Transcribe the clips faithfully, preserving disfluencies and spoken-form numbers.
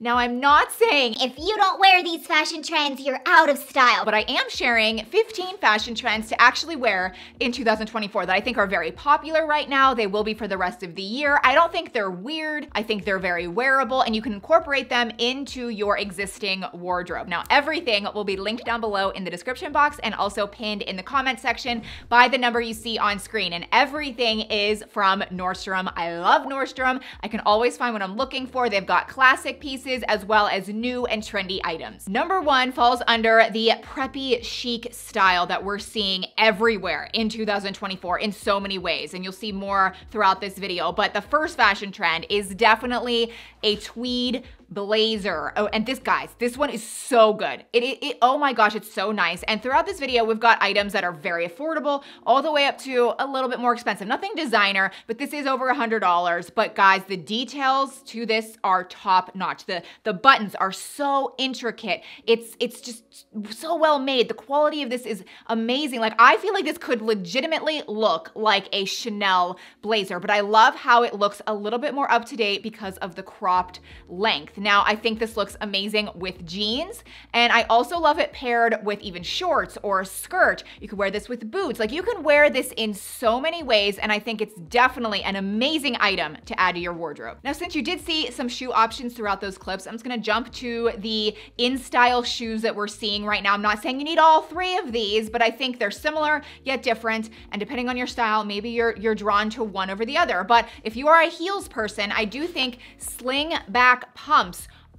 Now, I'm not saying if you don't wear these fashion trends, you're out of style. But I am sharing fifteen fashion trends to actually wear in two thousand twenty-four that I think are very popular right now. They will be for the rest of the year. I don't think they're weird. I think they're very wearable, and you can incorporate them into your existing wardrobe. Now, everything will be linked down below in the description box and also pinned in the comment section by the number you see on screen. And everything is from Nordstrom. I love Nordstrom. I can always find what I'm looking for. They've got classic pieces, as well as new and trendy items. Number one falls under the preppy chic style that we're seeing everywhere in two thousand twenty-four in so many ways, and you'll see more throughout this video. But the first fashion trend is definitely a tweed blazer. Oh, and this, guys, this one is so good. It, it, it, oh my gosh, it's so nice. And throughout this video, we've got items that are very affordable all the way up to a little bit more expensive. Nothing designer, but this is over one hundred dollars. But guys, the details to this are top notch. The, the buttons are so intricate. It's, it's just so well made. The quality of this is amazing. Like, I feel like this could legitimately look like a Chanel blazer, but I love how it looks a little bit more up to date because of the cropped length. Now, I think this looks amazing with jeans, and I also love it paired with even shorts or a skirt. You can wear this with boots. Like, you can wear this in so many ways, and I think it's definitely an amazing item to add to your wardrobe. Now, since you did see some shoe options throughout those clips, I'm just gonna jump to the in-style shoes that we're seeing right now. I'm not saying you need all three of these, but I think they're similar yet different, and depending on your style, maybe you're, you're drawn to one over the other. But if you are a heels person, I do think sling back pumps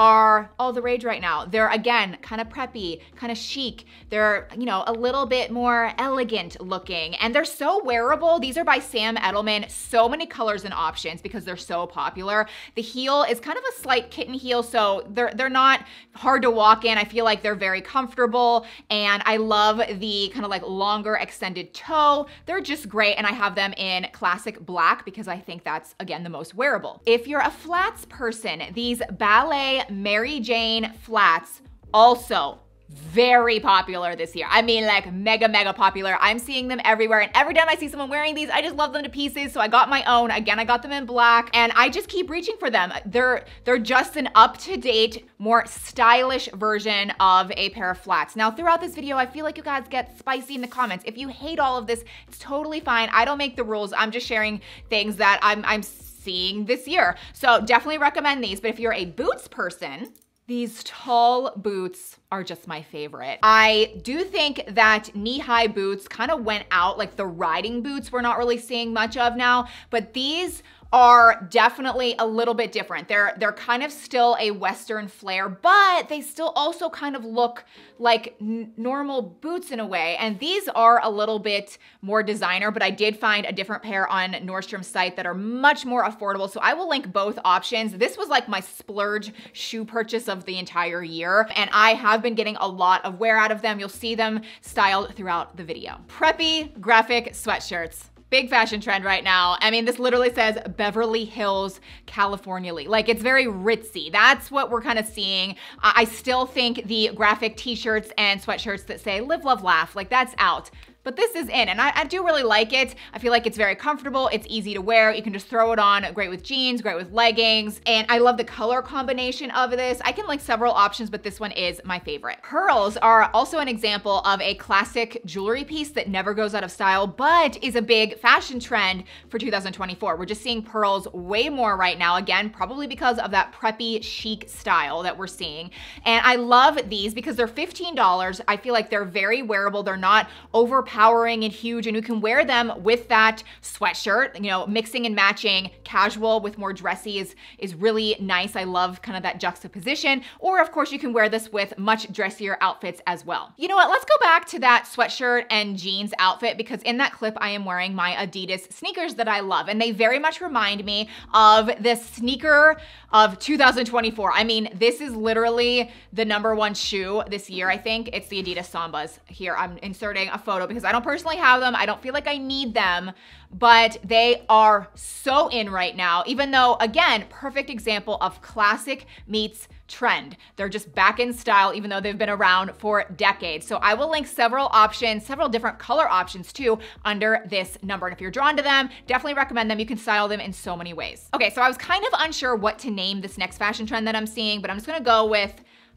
are all the rage right now. They're, again, kind of preppy, kind of chic. They're, you know, a little bit more elegant looking, and they're so wearable. These are by Sam Edelman. So many colors and options because they're so popular. The heel is kind of a slight kitten heel, so they're, they're not hard to walk in. I feel like they're very comfortable, and I love the kind of like longer extended toe. They're just great, and I have them in classic black because I think that's, again, the most wearable. If you're a flats person, these ballet Mary Jane flats, also very popular this year. I mean, like, mega, mega popular. I'm seeing them everywhere, and every time I see someone wearing these, I just love them to pieces. So I got my own. Again, I got them in black, and I just keep reaching for them. They're, they're just an up-to-date, more stylish version of a pair of flats. Now, throughout this video, I feel like you guys get spicy in the comments. If you hate all of this, it's totally fine. I don't make the rules. I'm just sharing things that I'm, I'm seeing this year. So definitely recommend these. But if you're a boots person, these tall boots are just my favorite. I do think that knee-high boots kind of went out, like the riding boots we're not really seeing much of now, but these are definitely a little bit different. They're they're kind of still a Western flair, but they still also kind of look like n normal boots in a way. And these are a little bit more designer, but I did find a different pair on Nordstrom's site that are much more affordable. So I will link both options. This was like my splurge shoe purchase of the entire year, and I have been getting a lot of wear out of them. You'll see them styled throughout the video. Preppy graphic sweatshirts. Big fashion trend right now. I mean, this literally says Beverly Hills, California. Like, it's very ritzy. That's what we're kind of seeing. I still think the graphic t-shirts and sweatshirts that say live, love, laugh, like, that's out. But this is in, and I, I do really like it. I feel like it's very comfortable. It's easy to wear. You can just throw it on. Great with jeans, great with leggings. And I love the color combination of this. I can link several options, but this one is my favorite. Pearls are also an example of a classic jewelry piece that never goes out of style, but is a big fashion trend for two thousand twenty-four. We're just seeing pearls way more right now. Again, probably because of that preppy chic style that we're seeing. And I love these because they're fifteen dollars. I feel like they're very wearable. They're not overpowering Powering and huge, and you can wear them with that sweatshirt. You know, mixing and matching casual with more dressy is is really nice. I love kind of that juxtaposition. Or of course, you can wear this with much dressier outfits as well. You know what? Let's go back to that sweatshirt and jeans outfit, because in that clip, I am wearing my Adidas sneakers that I love, and they very much remind me of the sneaker of two thousand twenty-four. I mean, this is literally the number one shoe this year. I think it's the Adidas Sambas. Here, I'm inserting a photo because because I don't personally have them. I don't feel like I need them, but they are so in right now, even though, again, perfect example of classic meets trend. They're just back in style, even though they've been around for decades. So I will link several options, several different color options too, under this number. And if you're drawn to them, definitely recommend them. You can style them in so many ways. Okay, so I was kind of unsure what to name this next fashion trend that I'm seeing, but I'm just gonna go with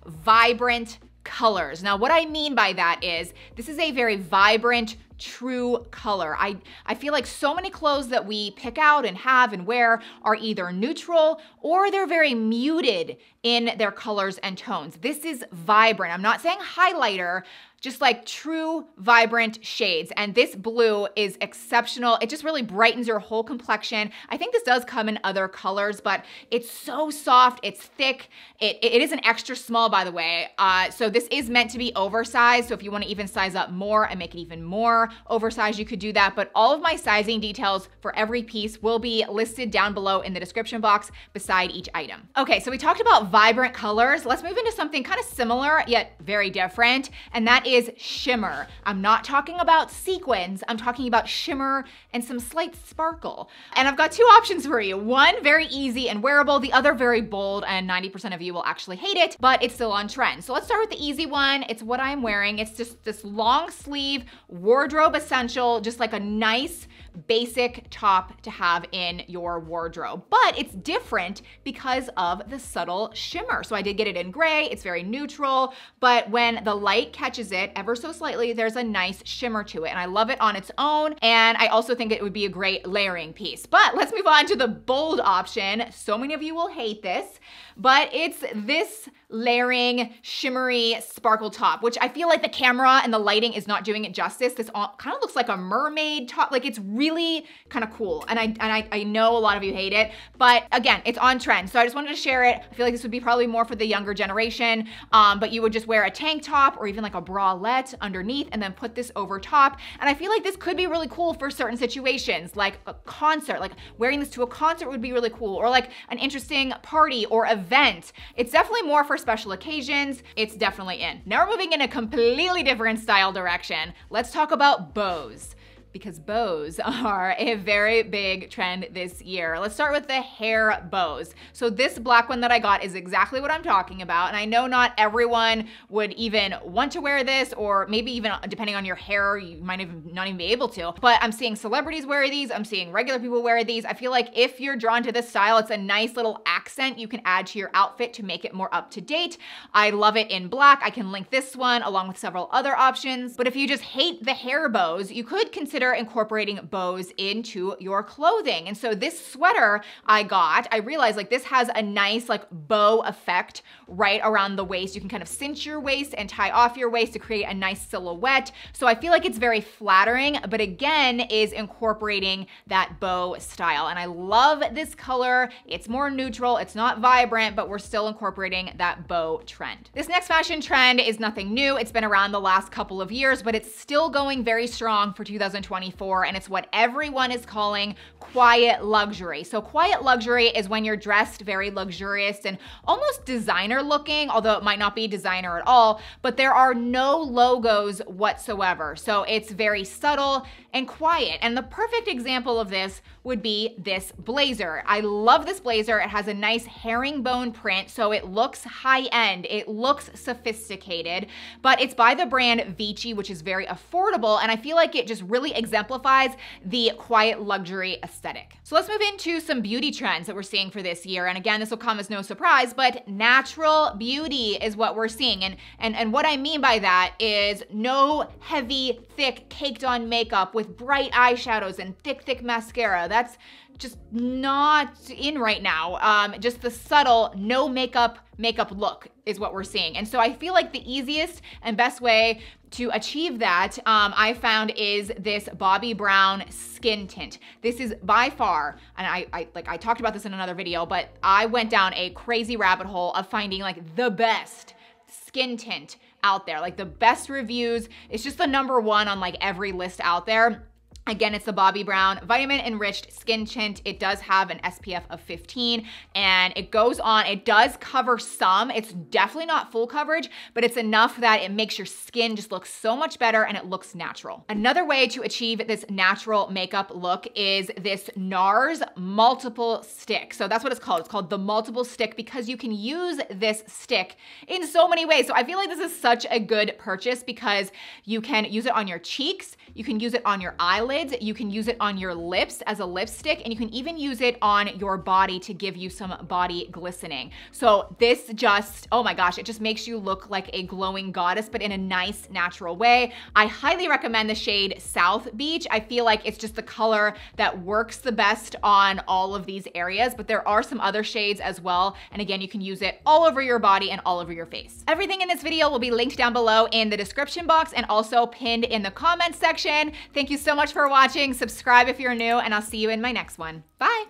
vibrant colors. Now, what I mean by that is this is a very vibrant, true color. I, I feel like so many clothes that we pick out and have and wear are either neutral or they're very muted in their colors and tones. This is vibrant. I'm not saying highlighter, just like true vibrant shades. And this blue is exceptional. It just really brightens your whole complexion. I think this does come in other colors, but it's so soft, it's thick. It, it is an extra small, by the way. Uh, so this is meant to be oversized. So if you wanna even size up more and make it even more oversized, you could do that. But all of my sizing details for every piece will be listed down below in the description box beside each item. Okay, so we talked about vibrant colors. Let's move into something kind of similar, yet very different. And that is is shimmer. I'm not talking about sequins. I'm talking about shimmer and some slight sparkle. And I've got two options for you. One very easy and wearable, the other very bold, and ninety percent of you will actually hate it, but it's still on trend. So let's start with the easy one. It's what I'm wearing. It's just this long sleeve wardrobe essential, just like a nice basic top to have in your wardrobe, but it's different because of the subtle shimmer. So I did get it in gray. It's very neutral, but when the light catches it ever so slightly, there's a nice shimmer to it, and I love it on its own. And I also think it would be a great layering piece. But let's move on to the bold option. So many of you will hate this, but it's this layering shimmery sparkle top, which I feel like the camera and the lighting is not doing it justice. This all kind of looks like a mermaid top. Like, it's really kind of cool. And I and I, I know a lot of you hate it, but again, it's on trend. So I just wanted to share it. I feel like this would be probably more for the younger generation, um, but you would just wear a tank top or even like a bralette underneath and then put this over top. And I feel like this could be really cool for certain situations, like a concert, like wearing this to a concert would be really cool, or like an interesting party or event. It's definitely more for special occasions. It's definitely in. Now we're moving in a completely different style direction. Let's talk about bows, because bows are a very big trend this year. Let's start with the hair bows. So this black one that I got is exactly what I'm talking about. And I know not everyone would even want to wear this, or maybe even depending on your hair, you might even not even be able to, but I'm seeing celebrities wear these. I'm seeing regular people wear these. I feel like if you're drawn to this style, it's a nice little accent you can add to your outfit to make it more up to date. I love it in black. I can link this one along with several other options. But if you just hate the hair bows, you could consider incorporating bows into your clothing. And so this sweater I got, I realized like this has a nice like bow effect right around the waist. You can kind of cinch your waist and tie off your waist to create a nice silhouette. So I feel like it's very flattering, but again, is incorporating that bow style. And I love this color. It's more neutral. It's not vibrant, but we're still incorporating that bow trend. This next fashion trend is nothing new. It's been around the last couple of years, but it's still going very strong for two thousand twenty-four, and it's what everyone is calling quiet luxury. So quiet luxury is when you're dressed very luxurious and almost designer looking, although it might not be designer at all, but there are no logos whatsoever. So it's very subtle and quiet. And the perfect example of this would be this blazer. I love this blazer. It has a nice herringbone print, so it looks high end. It looks sophisticated, but it's by the brand Vici, which is very affordable. And I feel like it just really exemplifies the quiet luxury aesthetic. So let's move into some beauty trends that we're seeing for this year. And again, this will come as no surprise, but natural beauty is what we're seeing. And, and, and what I mean by that is no heavy, thick, caked on makeup with bright eyeshadows and thick, thick mascara. That's just not in right now. Um, just the subtle, no makeup, makeup look is what we're seeing. And so I feel like the easiest and best way to achieve that, um, I found is this Bobbi Brown Skin Tint. This is by far, and I, I like I talked about this in another video, but I went down a crazy rabbit hole of finding like the best skin tint out there, like the best reviews. It's just the number one on like every list out there. Again, it's the Bobbi Brown Vitamin Enriched Skin Tint. It does have an S P F of fifteen, and it goes on. It does cover some. It's definitely not full coverage, but it's enough that it makes your skin just look so much better and it looks natural. Another way to achieve this natural makeup look is this NARS Multiple Stick. So that's what it's called. It's called the Multiple Stick because you can use this stick in so many ways. So I feel like this is such a good purchase because you can use it on your cheeks, you can use it on your eyelids, you can use it on your lips as a lipstick, and you can even use it on your body to give you some body glistening. So this just, oh my gosh, it just makes you look like a glowing goddess, but in a nice, natural way. I highly recommend the shade South Beach. I feel like it's just the color that works the best on all of these areas, but there are some other shades as well. And again, you can use it all over your body and all over your face. Everything in this video will be linked down below in the description box and also pinned in the comments section. Thank you so much for watching. Subscribe if you're new, and I'll see you in my next one. Bye.